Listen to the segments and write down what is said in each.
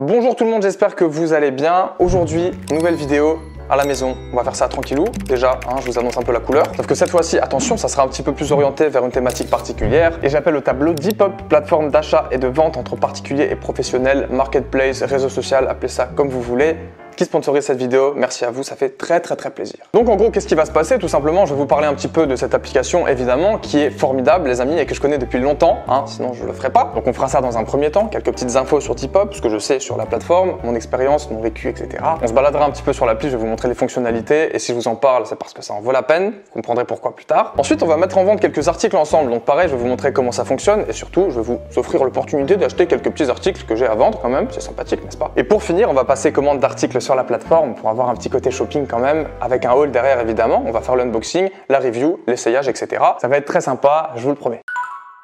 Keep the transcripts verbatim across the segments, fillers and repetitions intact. Bonjour tout le monde, j'espère que vous allez bien. Aujourd'hui, nouvelle vidéo à la maison. On va faire ça tranquillou. Déjà, hein, je vous annonce un peu la couleur. Sauf que cette fois-ci, attention, ça sera un petit peu plus orienté vers une thématique particulière. Et j'appelle le tableau Depop, plateforme d'achat et de vente entre particuliers et professionnels, marketplace, réseau social, appelez ça comme vous voulez, qui sponsorise cette vidéo. Merci à vous, ça fait très très très plaisir. Donc en gros, qu'est-ce qui va se passer? Tout simplement, je vais vous parler un petit peu de cette application, évidemment, qui est formidable, les amis, et que je connais depuis longtemps, hein, sinon je le ferai pas. Donc on fera ça dans un premier temps, quelques petites infos sur Depop, ce que je sais sur la plateforme, mon expérience, mon vécu, et cetera. On se baladera un petit peu sur l'appli, je vais vous montrer les fonctionnalités, et si je vous en parle, c'est parce que ça en vaut la peine, vous comprendrez pourquoi plus tard. Ensuite, on va mettre en vente quelques articles ensemble, donc pareil, je vais vous montrer comment ça fonctionne, et surtout, je vais vous offrir l'opportunité d'acheter quelques petits articles que j'ai à vendre quand même, c'est sympathique, n'est-ce pas? Et pour finir, on va passer commande d'articles sur la plateforme pour avoir un petit côté shopping quand même, avec un haul derrière évidemment. On va faire l'unboxing, la review, l'essayage, et cetera. Ça va être très sympa, je vous le promets.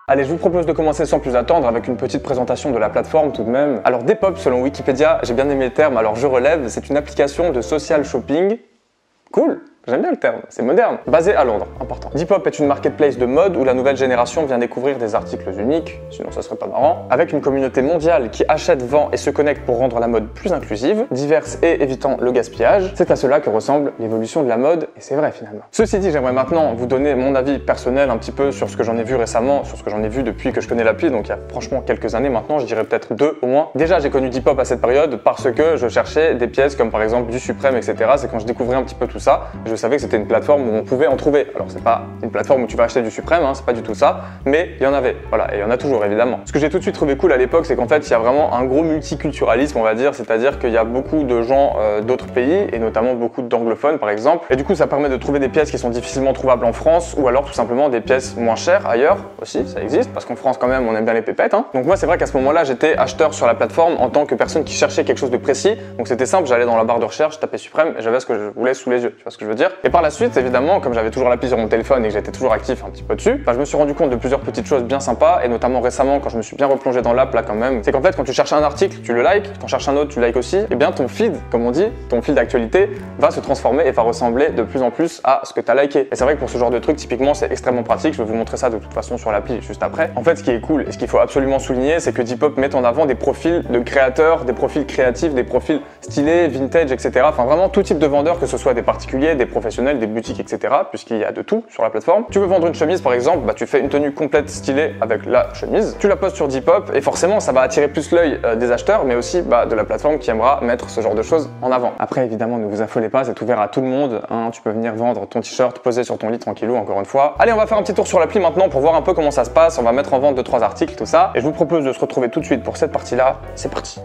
Allez, je vous propose de commencer sans plus attendre avec une petite présentation de la plateforme tout de même. Alors Depop, selon Wikipédia, j'ai bien aimé le terme, alors je relève, c'est une application de social shopping. Cool! J'aime bien le terme, c'est moderne. Basé à Londres, important. Depop est une marketplace de mode où la nouvelle génération vient découvrir des articles uniques, sinon ça serait pas marrant, avec une communauté mondiale qui achète, vend et se connecte pour rendre la mode plus inclusive, diverse et évitant le gaspillage. C'est à cela que ressemble l'évolution de la mode, et c'est vrai finalement. Ceci dit, j'aimerais maintenant vous donner mon avis personnel un petit peu sur ce que j'en ai vu récemment, sur ce que j'en ai vu depuis que je connais l'appli, donc il y a franchement quelques années maintenant, je dirais peut-être deux au moins. Déjà, j'ai connu Depop à cette période parce que je cherchais des pièces comme par exemple du Suprême, et cetera. C'est quand je découvrais un petit peu tout ça, je savais que c'était une plateforme où on pouvait en trouver. Alors c'est pas une plateforme où tu vas acheter du Suprême, hein, c'est pas du tout ça, mais il y en avait. Voilà, et il y en a toujours évidemment. Ce que j'ai tout de suite trouvé cool à l'époque, c'est qu'en fait il y a vraiment un gros multiculturalisme, on va dire, c'est-à-dire qu'il y a beaucoup de gens euh, d'autres pays, et notamment beaucoup d'anglophones par exemple, et du coup ça permet de trouver des pièces qui sont difficilement trouvables en France, ou alors tout simplement des pièces moins chères ailleurs aussi, ça existe, parce qu'en France quand même on aime bien les pépettes. Hein. Donc moi c'est vrai qu'à ce moment-là j'étais acheteur sur la plateforme en tant que personne qui cherchait quelque chose de précis, donc c'était simple, j'allais dans la barre de recherche, je tapais Suprême et j'avais ce que je voulais sous les yeux, tu vois ce que je veux dire. Et par la suite, évidemment, comme j'avais toujours l'appli sur mon téléphone et que j'étais toujours actif un petit peu dessus, ben je me suis rendu compte de plusieurs petites choses bien sympas, et notamment récemment, quand je me suis bien replongé dans l'app là quand même, c'est qu'en fait, quand tu cherches un article, tu le likes, quand tu cherches un autre, tu likes aussi, et bien ton feed, comme on dit, ton fil d'actualité va se transformer et va ressembler de plus en plus à ce que tu as liké. Et c'est vrai que pour ce genre de truc, typiquement, c'est extrêmement pratique, je vais vous montrer ça de toute façon sur l'appli juste après. En fait, ce qui est cool et ce qu'il faut absolument souligner, c'est que Depop met en avant des profils de créateurs, des profils créatifs, des profils stylés, vintage, et cetera. Enfin, vraiment tout type de vendeurs, que ce soit des particuliers, des professionnels, des boutiques, et cetera. Puisqu'il y a de tout sur la plateforme. Tu veux vendre une chemise par exemple, bah tu fais une tenue complète stylée avec la chemise, tu la postes sur Depop et forcément ça va attirer plus l'œil euh, des acheteurs, mais aussi bah, de la plateforme qui aimera mettre ce genre de choses en avant. Après évidemment ne vous affolez pas, c'est ouvert à tout le monde, hein, tu peux venir vendre ton t-shirt posé sur ton lit tranquillou encore une fois. Allez, on va faire un petit tour sur l'appli maintenant pour voir un peu comment ça se passe, on va mettre en vente deux trois articles, tout ça, et je vous propose de se retrouver tout de suite pour cette partie-là, c'est parti.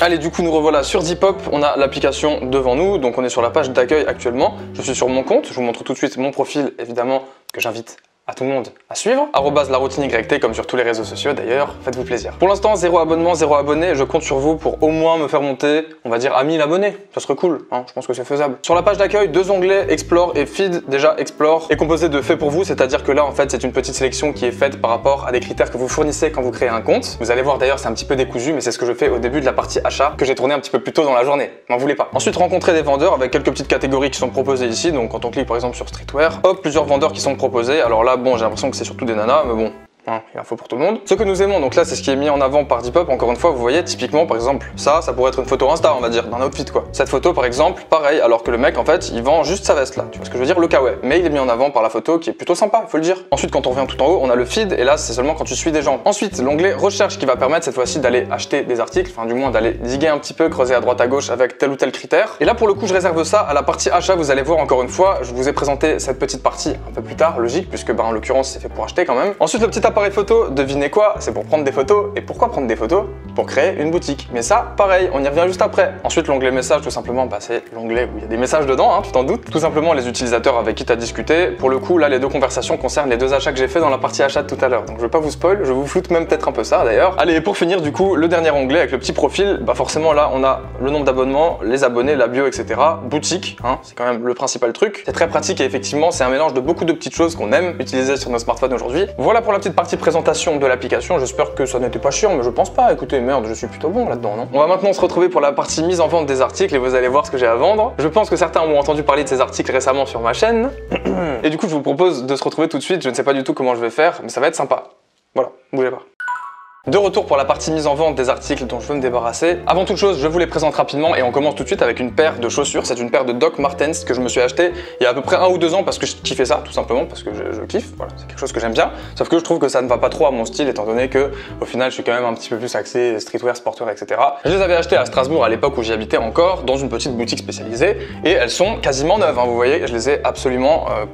Allez, du coup nous revoilà sur Depop, on a l'application devant nous, donc on est sur la page d'accueil actuellement, je suis sur mon compte, je vous montre tout de suite mon profil évidemment, que j'invite à tout le monde à suivre, arrobase la routine Y T comme sur tous les réseaux sociaux d'ailleurs, faites-vous plaisir. Pour l'instant, zéro abonnement, zéro abonné, je compte sur vous pour au moins me faire monter, on va dire à mille abonnés, ça serait cool, hein, je pense que c'est faisable. Sur la page d'accueil, deux onglets, Explore et Feed. Déjà Explore est composé de faits pour vous, c'est-à-dire que là en fait c'est une petite sélection qui est faite par rapport à des critères que vous fournissez quand vous créez un compte. Vous allez voir d'ailleurs c'est un petit peu décousu, mais c'est ce que je fais au début de la partie achat que j'ai tourné un petit peu plus tôt dans la journée, m'en voulez pas. Ensuite rencontrer des vendeurs avec quelques petites catégories qui sont proposées ici, donc quand on clique par exemple sur streetwear, hop, plusieurs vendeurs qui sont proposés, alors là bon, j'ai l'impression que c'est surtout des nanas, mais bon, hein, il y a info pour tout le monde. Ce que nous aimons, donc là c'est ce qui est mis en avant par Depop, encore une fois, vous voyez typiquement par exemple, ça, ça pourrait être une photo Insta, on va dire, d'un outfit quoi. Cette photo par exemple, pareil, alors que le mec en fait, il vend juste sa veste là, tu vois ce que je veux dire, le kawaii. Mais il est mis en avant par la photo qui est plutôt sympa, il faut le dire. Ensuite quand on revient tout en haut, on a le feed, et là c'est seulement quand tu suis des gens. Ensuite, l'onglet recherche qui va permettre cette fois-ci d'aller acheter des articles, enfin du moins d'aller diguer un petit peu, creuser à droite à gauche avec tel ou tel critère. Et là pour le coup, je réserve ça à la partie achat, vous allez voir encore une fois, je vous ai présenté cette petite partie un peu plus tard, logique, puisque bah, en l'occurrence c'est fait pour acheter quand même. Ensuite, le petit appareil photo, devinez quoi, c'est pour prendre des photos. Et pourquoi prendre des photos? Pour créer une boutique. Mais ça, pareil, on y revient juste après. Ensuite, l'onglet messages, tout simplement, bah, c'est l'onglet où il y a des messages dedans, hein, tu t'en doutes. Tout simplement, les utilisateurs avec qui tu as discuté. Pour le coup, là, les deux conversations concernent les deux achats que j'ai fait dans la partie achat de tout à l'heure. Donc, je vais pas vous spoil, je vous floute même peut-être un peu ça d'ailleurs. Allez, et pour finir, du coup, le dernier onglet avec le petit profil, bah forcément, là, on a le nombre d'abonnements, les abonnés, la bio, et cetera. Boutique, hein, c'est quand même le principal truc. C'est très pratique et effectivement, c'est un mélange de beaucoup de petites choses qu'on aime utiliser sur nos smartphones aujourd'hui. Voilà pour la petite partie présentation de l'application, j'espère que ça n'était pas chiant, mais je pense pas, écoutez, merde, je suis plutôt bon là-dedans, non? On va maintenant se retrouver pour la partie mise en vente des articles et vous allez voir ce que j'ai à vendre. Je pense que certains ont entendu parler de ces articles récemment sur ma chaîne, et du coup je vous propose de se retrouver tout de suite, je ne sais pas du tout comment je vais faire, mais ça va être sympa. Voilà, bougez pas. De retour pour la partie mise en vente des articles dont je veux me débarrasser. Avant toute chose, je vous les présente rapidement et on commence tout de suite avec une paire de chaussures. C'est une paire de Doc Martens que je me suis acheté il y a à peu près un ou deux ans parce que je kiffais ça, tout simplement, parce que je, je kiffe. Voilà, c'est quelque chose que j'aime bien. Sauf que je trouve que ça ne va pas trop à mon style étant donné que au final je suis quand même un petit peu plus axé streetwear, sportwear, et cetera. Je les avais achetées à Strasbourg à l'époque où j'y habitais encore, dans une petite boutique spécialisée, et elles sont quasiment neuves, hein, vous voyez, je les ai absolument euh,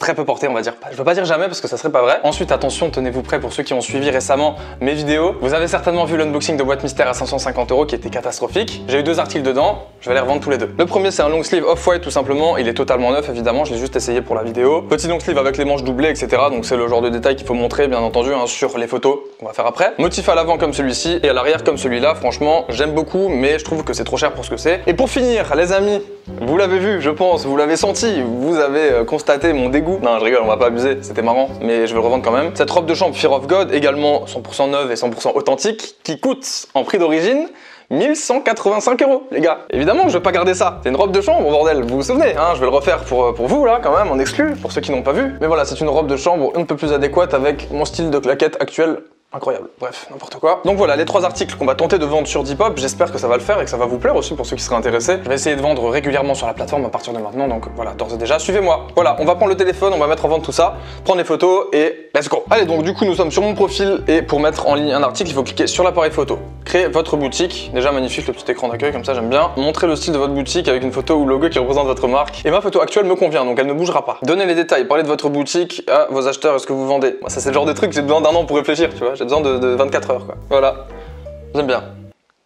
très peu porté, on va dire. Je peux pas dire jamais parce que ça serait pas vrai. Ensuite, attention, tenez-vous prêts pour ceux qui ont suivi récemment mes vidéos. Vous avez certainement vu l'unboxing de boîte mystère à cinq cent cinquante euros qui était catastrophique. J'ai eu deux articles dedans, je vais les revendre tous les deux. Le premier, c'est un long sleeve Off-White tout simplement. Il est totalement neuf, évidemment, je l'ai juste essayé pour la vidéo. Petit long sleeve avec les manches doublées, et cetera. Donc c'est le genre de détail qu'il faut montrer, bien entendu, hein, sur les photos qu'on va faire après. Motif à l'avant comme celui-ci et à l'arrière comme celui-là. Franchement, j'aime beaucoup, mais je trouve que c'est trop cher pour ce que c'est. Et pour finir, les amis, vous l'avez vu, je pense, vous l'avez senti, vous avez constaté mon dégoût. Non, je rigole, on va pas abuser, c'était marrant, mais je vais le revendre quand même. Cette robe de chambre Fear of God, également cent pour cent neuve et cent pour cent authentique, qui coûte en prix d'origine mille cent quatre-vingt-cinq euros, les gars. Évidemment, je vais pas garder ça. C'est une robe de chambre, bordel, vous vous souvenez, hein, je vais le refaire pour, pour vous, là, quand même, en exclu, pour ceux qui n'ont pas vu. Mais voilà, c'est une robe de chambre un peu plus adéquate avec mon style de claquette actuel. Incroyable, bref, n'importe quoi. Donc voilà, les trois articles qu'on va tenter de vendre sur Depop, j'espère que ça va le faire et que ça va vous plaire aussi pour ceux qui seraient intéressés. Je vais essayer de vendre régulièrement sur la plateforme à partir de maintenant, donc voilà, d'ores et déjà, suivez-moi. Voilà, on va prendre le téléphone, on va mettre en vente tout ça, prendre les photos et let's go. Allez, donc du coup, nous sommes sur mon profil et pour mettre en ligne un article, il faut cliquer sur l'appareil photo. Créer votre boutique, déjà magnifique le petit écran d'accueil, comme ça j'aime bien. Montrer le style de votre boutique avec une photo ou logo qui représente votre marque. Et ma photo actuelle me convient, donc elle ne bougera pas. Donnez les détails, parlez de votre boutique à vos acheteurs, est-ce que vous vendez. Ça c'est le genre de truc, j'ai besoin d'un an pour réfléchir, tu vois. J'ai besoin de, de vingt-quatre heures, quoi. Voilà, j'aime bien.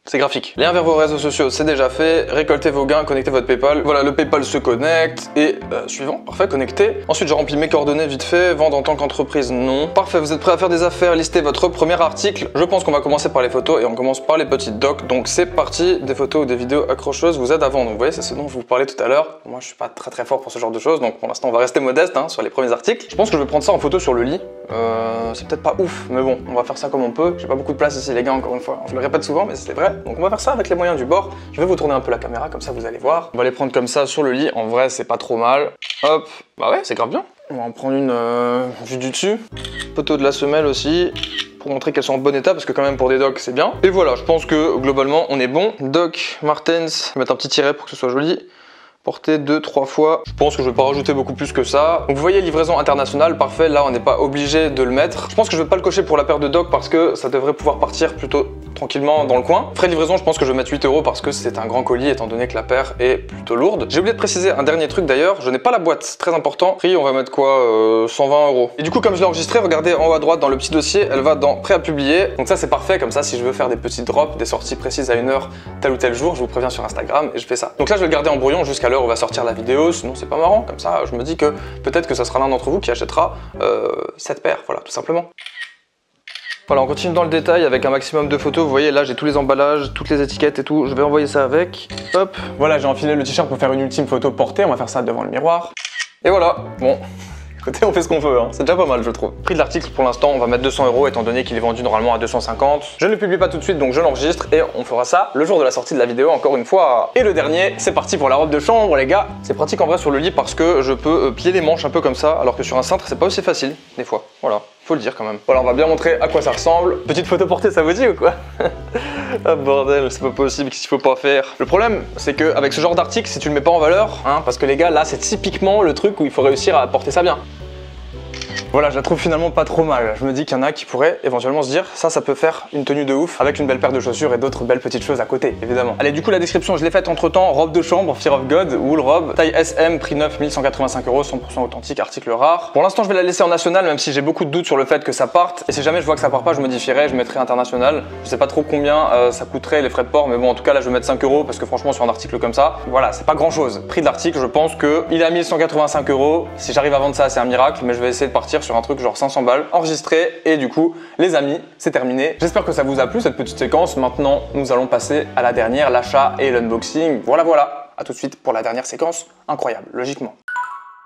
C'est graphique. Lien vers vos réseaux sociaux, c'est déjà fait. Récoltez vos gains, connectez votre PayPal. Voilà, le PayPal se connecte. Et euh, suivant, parfait, connecté. Ensuite, je remplis mes coordonnées vite fait. Vendre en tant qu'entreprise, non. Parfait, vous êtes prêt à faire des affaires. Listez votre premier article. Je pense qu'on va commencer par les photos et on commence par les petites docs. Donc c'est parti. Des photos ou des vidéos accrocheuses vous aident à vendre. Vous voyez, c'est ce dont je vous parlais tout à l'heure. Moi, je suis pas très très fort pour ce genre de choses. Donc pour l'instant, on va rester modeste hein, sur les premiers articles. Je pense que je vais prendre ça en photo sur le lit. Euh, c'est peut-être pas ouf, mais bon, on va faire ça comme on peut. J'ai pas beaucoup de place ici, les gars, encore une fois. Je le répète souvent, mais c'est vrai. Donc on va faire ça avec les moyens du bord. Je vais vous tourner un peu la caméra, comme ça vous allez voir. On va les prendre comme ça sur le lit. En vrai, c'est pas trop mal. Hop, bah ouais, c'est grave bien. On va en prendre une euh, vue du dessus. Poteau de la semelle aussi, pour montrer qu'elles sont en bon état, parce que quand même pour des docs, c'est bien. Et voilà, je pense que globalement, on est bon. Doc Martens, je vais mettre un petit tiret pour que ce soit joli. Porter deux, trois fois. Je pense que je vais pas rajouter beaucoup plus que ça. Donc vous voyez, livraison internationale, parfait. Là, on n'est pas obligé de le mettre. Je pense que je vais pas le cocher pour la paire de doc parce que ça devrait pouvoir partir plutôt tranquillement dans le coin. Frais de livraison, je pense que je vais mettre huit euros parce que c'est un grand colis étant donné que la paire est plutôt lourde. J'ai oublié de préciser un dernier truc d'ailleurs. Je n'ai pas la boîte, c'est très important. Prix, on va mettre quoi euh, cent vingt euros. Et du coup, comme je l'ai enregistré, regardez en haut à droite dans le petit dossier, elle va dans prêt à publier. Donc ça, c'est parfait. Comme ça, si je veux faire des petits drops, des sorties précises à une heure, tel ou tel jour, je vous préviens sur Instagram et je fais ça. Donc là, je vais le garder en brouillon jusqu'à on va sortir la vidéo, sinon c'est pas marrant. Comme ça, je me dis que peut-être que ça sera l'un d'entre vous qui achètera euh, cette paire, voilà, tout simplement. Voilà, on continue dans le détail avec un maximum de photos. Vous voyez, là, j'ai tous les emballages, toutes les étiquettes et tout. Je vais envoyer ça avec. Hop. Voilà, j'ai enfilé le t-shirt pour faire une ultime photo portée. On va faire ça devant le miroir. Et voilà, bon. Écoutez, on fait ce qu'on veut, hein. C'est déjà pas mal, je trouve. Prix de l'article, pour l'instant, on va mettre deux cents euros étant donné qu'il est vendu normalement à deux cent cinquante. Je ne le publie pas tout de suite, donc je l'enregistre et on fera ça le jour de la sortie de la vidéo, encore une fois. Et le dernier, c'est parti pour la robe de chambre, les gars. C'est pratique en vrai sur le lit parce que je peux plier les manches un peu comme ça, alors que sur un cintre, c'est pas aussi facile, des fois. Voilà, faut le dire quand même. Voilà, on va bien montrer à quoi ça ressemble. Petite photo portée, ça vous dit ou quoi? Ah bordel, c'est pas possible, qu'est-ce qu'il faut pas faire? Le problème, c'est qu'avec ce genre d'article, si tu le mets pas en valeur, hein, parce que les gars, là, c'est typiquement le truc où il faut réussir à porter ça bien. Voilà, je la trouve finalement pas trop mal. Je me dis qu'il y en a qui pourraient éventuellement se dire ça, ça peut faire une tenue de ouf avec une belle paire de chaussures et d'autres belles petites choses à côté, évidemment. Allez, du coup, la description, je l'ai faite entre temps. Robe de chambre, Fear of God, wool robe, taille S M, prix neuf, mille cent quatre-vingt-cinq euros, cent pour cent authentique, article rare. Pour l'instant, je vais la laisser en national, même si j'ai beaucoup de doutes sur le fait que ça parte. Et si jamais je vois que ça part pas, je modifierai, je mettrai international. Je sais pas trop combien euh, ça coûterait les frais de port, mais bon, en tout cas, là, je vais mettre cinq euros parce que franchement, sur un article comme ça, voilà, c'est pas grand chose. Prix de l'article, je pense que il est à mille cent quatre-vingt-cinq euros. Si j'arrive à vendre ça, c'est un miracle, mais je vais essayer de partir sur un truc genre cinq cents balles, enregistré. Et du coup, les amis, c'est terminé. J'espère que ça vous a plu cette petite séquence. Maintenant, nous allons passer à la dernière, l'achat et l'unboxing. Voilà, voilà. À tout de suite pour la dernière séquence. Incroyable, logiquement.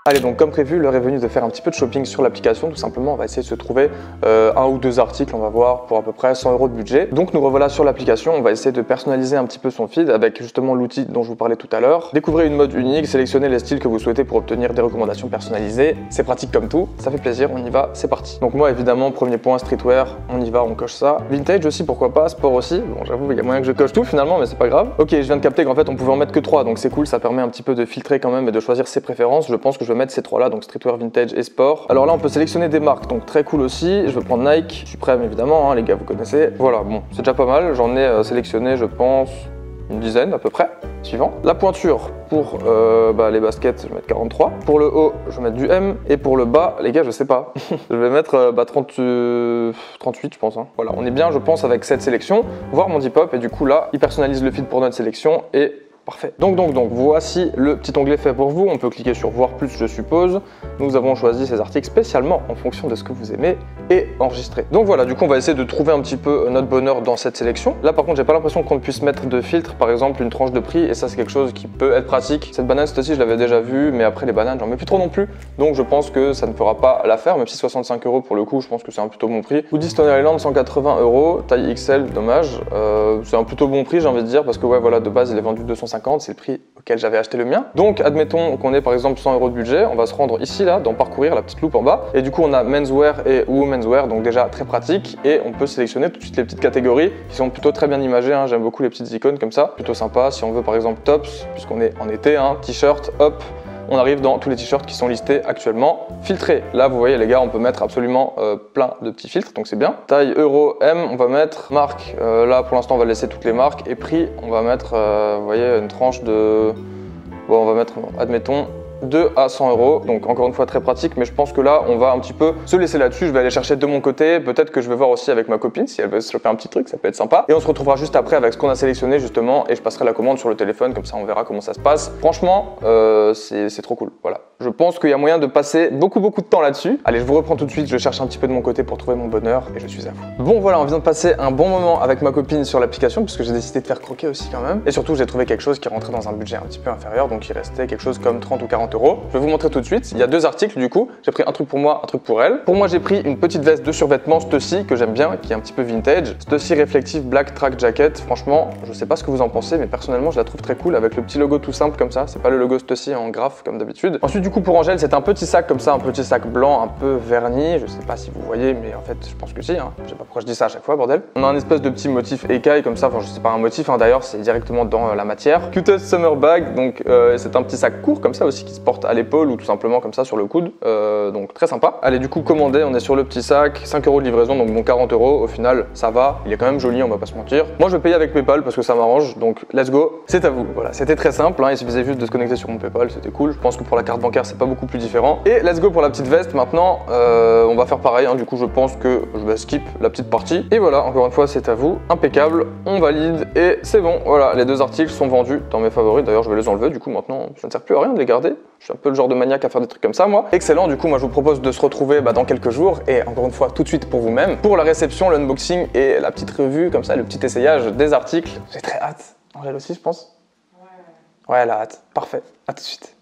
Allez, donc comme prévu, l'heure est venue de faire un petit peu de shopping sur l'application. Tout simplement, on va essayer de se trouver euh, un ou deux articles, on va voir, pour à peu près cent euros de budget. Donc nous revoilà sur l'application, on va essayer de personnaliser un petit peu son feed avec justement l'outil dont je vous parlais tout à l'heure. Découvrez une mode unique, sélectionnez les styles que vous souhaitez pour obtenir des recommandations personnalisées. C'est pratique comme tout, ça fait plaisir, on y va, c'est parti. Donc moi évidemment, premier point, streetwear, on y va, on coche ça. Vintage aussi, pourquoi pas, sport aussi. Bon, j'avoue, il y a moyen que je coche tout finalement, mais c'est pas grave. Ok, je viens de capter qu'en fait on pouvait en mettre que trois, donc c'est cool, ça permet un petit peu de filtrer quand même et de choisir ses préférences. Je pense que je Je vais mettre ces trois là, donc streetwear, vintage et sport. Alors là on peut sélectionner des marques, donc très cool aussi. Je veux prendre Nike, Suprême évidemment, hein, les gars vous connaissez. Voilà, bon, c'est déjà pas mal, j'en ai euh, sélectionné je pense une dizaine à peu près. Suivant. La pointure, pour euh, bah, les baskets, je vais mettre quarante-trois. Pour le haut, je vais mettre du M. Et pour le bas, les gars, je sais pas. Je vais mettre euh, bah, trente, euh, trente-huit, je pense. Hein. Voilà, on est bien, je pense, avec cette sélection. Voir mon Depop, et du coup là, il personnalise le feed pour notre sélection et... Parfait. Donc, donc, donc, voici le petit onglet fait pour vous. On peut cliquer sur voir plus, je suppose. Nous avons choisi ces articles spécialement en fonction de ce que vous aimez et enregistrer. Donc voilà, du coup, on va essayer de trouver un petit peu notre bonheur dans cette sélection. Là, par contre, j'ai pas l'impression qu'on puisse mettre de filtre, par exemple, une tranche de prix. Et ça, c'est quelque chose qui peut être pratique. Cette banane, Stussy, je l'avais déjà vue, mais après les bananes, j'en mets plus trop non plus. Donc, je pense que ça ne fera pas l'affaire, même si soixante-cinq euros pour le coup, je pense que c'est un plutôt bon prix. Ou Stone Island, cent quatre-vingts euros, taille X L, dommage. Euh, c'est un plutôt bon prix, j'ai envie de dire, parce que ouais, voilà, de base, il est vendu deux cent cinquante. C'est le prix auquel j'avais acheté le mien. Donc admettons qu'on ait par exemple cent euros de budget, on va se rendre ici là dans parcourir, la petite loupe en bas, et du coup on a menswear et womenswear, donc déjà très pratique, et on peut sélectionner tout de suite les petites catégories qui sont plutôt très bien imagées, hein. J'aime beaucoup les petites icônes comme ça, plutôt sympa. Si on veut par exemple tops, puisqu'on est en été, hein, t-shirt, hop, on arrive dans tous les t-shirts qui sont listés actuellement, filtrés. Là, vous voyez les gars, on peut mettre absolument euh, plein de petits filtres, donc c'est bien. Taille euro, M, on va mettre marque. Euh, là, pour l'instant, on va laisser toutes les marques. Et prix, on va mettre, euh, vous voyez, une tranche de... Bon, on va mettre, admettons... deux à cent euros, donc encore une fois très pratique, mais je pense que là on va un petit peu se laisser là-dessus. Je vais aller chercher de mon côté, peut-être que je vais voir aussi avec ma copine si elle veut se choper un petit truc, ça peut être sympa, et on se retrouvera juste après avec ce qu'on a sélectionné justement, et je passerai la commande sur le téléphone, comme ça on verra comment ça se passe. Franchement euh, c'est trop cool, voilà. Je pense qu'il y a moyen de passer beaucoup beaucoup de temps là-dessus. Allez, je vous reprends tout de suite, je cherche un petit peu de mon côté pour trouver mon bonheur et je suis à vous. Bon voilà, on vient de passer un bon moment avec ma copine sur l'application, puisque j'ai décidé de faire croquer aussi quand même, et surtout j'ai trouvé quelque chose qui rentrait dans un budget un petit peu inférieur, donc il restait quelque chose comme trente ou quarante euros. Je vais vous montrer tout de suite. Il y a deux articles du coup. J'ai pris un truc pour moi, un truc pour elle. Pour moi, j'ai pris une petite veste de survêtement Stussy que j'aime bien, qui est un petit peu vintage. Stussy Reflective Black Track Jacket. Franchement, je sais pas ce que vous en pensez, mais personnellement, je la trouve très cool avec le petit logo tout simple comme ça. C'est pas le logo Stussy en graphe comme d'habitude. Ensuite, du coup, pour Angèle, c'est un petit sac comme ça, un petit sac blanc, un peu verni. Je sais pas si vous voyez, mais en fait, je pense que si. Hein. Je sais pas pourquoi je dis ça à chaque fois, bordel. On a un espèce de petit motif écaille comme ça. Enfin, je sais pas un motif. Hein. D'ailleurs, c'est directement dans euh, la matière. Cutest Summer Bag. Donc, euh, c'est un petit sac court comme ça aussi, qui se porte à l'épaule ou tout simplement comme ça sur le coude, euh, donc très sympa. Allez, du coup commander, on est sur le petit sac, cinq euros de livraison, donc bon, quarante euros au final, ça va, il est quand même joli, on va pas se mentir. Moi je vais payer avec PayPal parce que ça m'arrange, donc let's go, c'est à vous. Voilà, c'était très simple, hein, il suffisait juste de se connecter sur mon PayPal, c'était cool. Je pense que pour la carte bancaire c'est pas beaucoup plus différent. Et let's go pour la petite veste maintenant. Euh, on va faire pareil, hein, du coup je pense que je vais skip la petite partie, et voilà, encore une fois c'est à vous, impeccable, on valide et c'est bon. Voilà, les deux articles sont vendus dans mes favoris, d'ailleurs je vais les enlever, du coup maintenant ça ne sert plus à rien de les garder. Je suis un peu le genre de maniaque à faire des trucs comme ça, moi. Excellent, du coup, moi, je vous propose de se retrouver bah, dans quelques jours, et encore une fois, tout de suite pour vous-même, pour la réception, l'unboxing et la petite revue, comme ça, le petit essayage des articles. J'ai très hâte. Angèle aussi, je pense. Ouais, elle a hâte. Parfait. À tout de suite.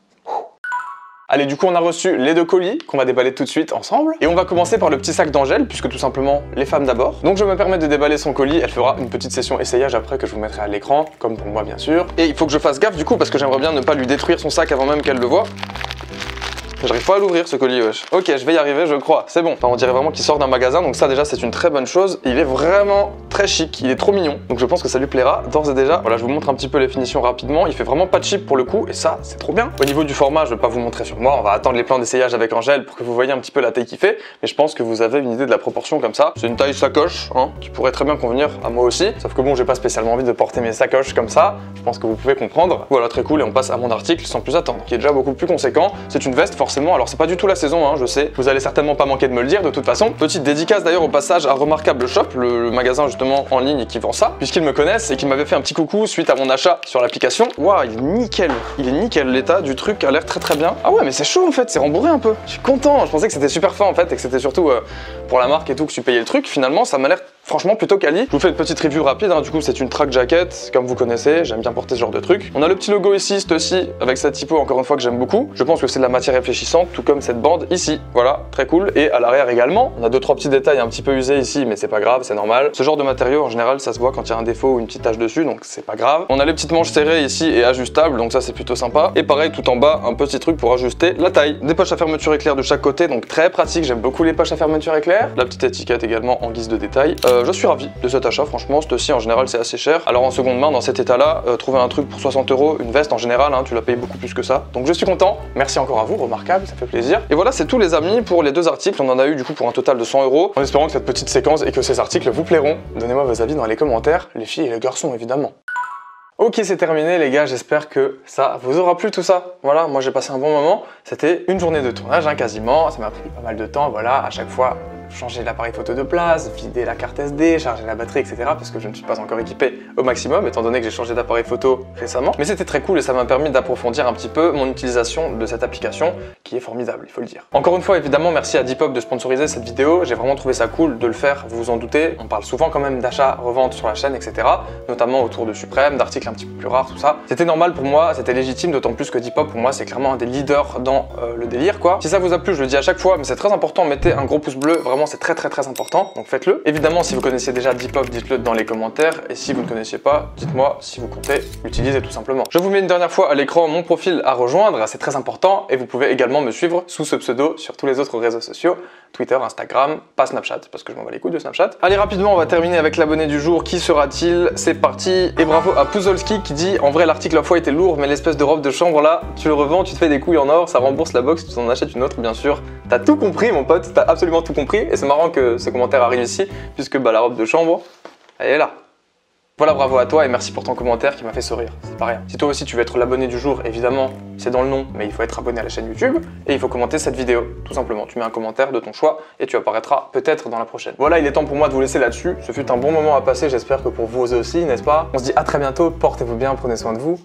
Allez, du coup, on a reçu les deux colis qu'on va déballer tout de suite ensemble. Et on va commencer par le petit sac d'Angèle, puisque tout simplement, les femmes d'abord. Donc, je me permets de déballer son colis. Elle fera une petite session essayage après que je vous mettrai à l'écran, comme pour moi, bien sûr. Et il faut que je fasse gaffe, du coup, parce que j'aimerais bien ne pas lui détruire son sac avant même qu'elle le voie. J'arrive pas à l'ouvrir ce colis, wesh. Ok, je vais y arriver, je crois, c'est bon. Enfin, on dirait vraiment qu'il sort d'un magasin, donc ça déjà c'est une très bonne chose. Il est vraiment très chic, il est trop mignon, donc je pense que ça lui plaira d'ores et déjà. Voilà, je vous montre un petit peu les finitions rapidement. Il fait vraiment pas cheap pour le coup, et ça c'est trop bien. Au niveau du format, je vais pas vous montrer sur moi, on va attendre les plans d'essayage avec Angèle pour que vous voyez un petit peu la taille qu'il fait, mais je pense que vous avez une idée de la proportion comme ça. C'est une taille sacoche, hein, qui pourrait très bien convenir à moi aussi, sauf que bon, j'ai pas spécialement envie de porter mes sacoches comme ça, je pense que vous pouvez comprendre. Voilà, très cool, et on passe à mon article sans plus attendre, qui est déjà beaucoup plus conséquent. C'est une veste, forcément, alors c'est pas du tout la saison, hein, je sais, vous allez certainement pas manquer de me le dire de toute façon. Petite dédicace d'ailleurs au passage à Remarquable Shop, le, le magasin justement en ligne qui vend ça, puisqu'ils me connaissent et qu'ils m'avaient fait un petit coucou suite à mon achat sur l'application. Waouh, il est nickel, il est nickel, l'état du truc a l'air très très bien. Ah ouais, mais c'est chaud en fait, c'est rembourré un peu, je suis content, je pensais que c'était super fin en fait, et que c'était surtout euh, pour la marque et tout que tu payais le truc, finalement ça m'a l'air franchement plutôt quali. Je vous fais une petite review rapide, hein. Du coup c'est une track jacket, comme vous connaissez, j'aime bien porter ce genre de truc. On a le petit logo ici, Stussy, avec cette typo encore une fois que j'aime beaucoup. Je pense que c'est de la matière réfléchissante, tout comme cette bande ici. Voilà, très cool. Et à l'arrière également, on a deux trois petits détails un petit peu usés ici, mais c'est pas grave, c'est normal. Ce genre de matériaux en général ça se voit quand il y a un défaut ou une petite tache dessus, donc c'est pas grave. On a les petites manches serrées ici et ajustables, donc ça c'est plutôt sympa. Et pareil tout en bas, un petit truc pour ajuster la taille. Des poches à fermeture éclair de chaque côté, donc très pratique, j'aime beaucoup les poches à fermeture éclair. La petite étiquette également en guise de détail. Euh, je suis ravi de cet achat, franchement, Stussy en général c'est assez cher. Alors en seconde main, dans cet état là, euh, trouver un truc pour soixante euros, une veste en général, hein, tu la payes beaucoup plus que ça. Donc je suis content, merci encore à vous, Remarquable, ça fait plaisir. Et voilà, c'est tout les amis pour les deux articles, on en a eu du coup pour un total de cent euros. En espérant que cette petite séquence et que ces articles vous plairont. Donnez-moi vos avis dans les commentaires, les filles et les garçons évidemment. Ok, c'est terminé les gars, j'espère que ça vous aura plu tout ça. Voilà, moi j'ai passé un bon moment, c'était une journée de tournage hein, quasiment, ça m'a pris pas mal de temps, voilà, à chaque fois changer l'appareil photo de place, vider la carte S D, charger la batterie, et cetera. Parce que je ne suis pas encore équipé au maximum, étant donné que j'ai changé d'appareil photo récemment. Mais c'était très cool et ça m'a permis d'approfondir un petit peu mon utilisation de cette application, qui est formidable, il faut le dire. Encore une fois, évidemment, merci à Depop de sponsoriser cette vidéo. J'ai vraiment trouvé ça cool de le faire, vous vous en doutez. On parle souvent quand même d'achat-revente sur la chaîne, et cetera. Notamment autour de Suprême, d'articles un petit peu plus rares, tout ça. C'était normal pour moi, c'était légitime, d'autant plus que Depop, pour moi, c'est clairement un des leaders dans euh, le délire, quoi. Si ça vous a plu, je le dis à chaque fois, mais c'est très important, mettez un gros pouce bleu, vraiment c'est très très très important, donc faites-le. Évidemment, si vous connaissez déjà Depop, dites-le dans les commentaires, et si vous ne connaissez pas, dites-moi si vous comptez l'utiliser tout simplement. Je vous mets une dernière fois à l'écran mon profil à rejoindre, c'est très important, et vous pouvez également me suivre sous ce pseudo sur tous les autres réseaux sociaux, Twitter, Instagram, pas Snapchat, parce que je m'en bats les couilles de Snapchat. Allez, rapidement, on va terminer avec l'abonné du jour, qui sera-t-il? C'est parti, et bravo à Puzolski qui dit « En vrai, l'article Off-White était lourd, mais l'espèce de robe de chambre là, tu le revends, tu te fais des couilles en or, ça rembourse la box, tu t'en achètes une autre bien sûr. » T'as tout compris mon pote, t'as absolument tout compris. Et c'est marrant que ce commentaire arrive ici, puisque bah, la robe de chambre, elle est là. Voilà, bravo à toi et merci pour ton commentaire qui m'a fait sourire, c'est pas rien. Si toi aussi tu veux être l'abonné du jour, évidemment, c'est dans le nom, mais il faut être abonné à la chaîne YouTube et il faut commenter cette vidéo, tout simplement. Tu mets un commentaire de ton choix et tu apparaîtras peut-être dans la prochaine. Voilà, il est temps pour moi de vous laisser là-dessus. Ce fut un bon moment à passer, j'espère que pour vous aussi, n'est-ce pas? On se dit à très bientôt, portez-vous bien, prenez soin de vous.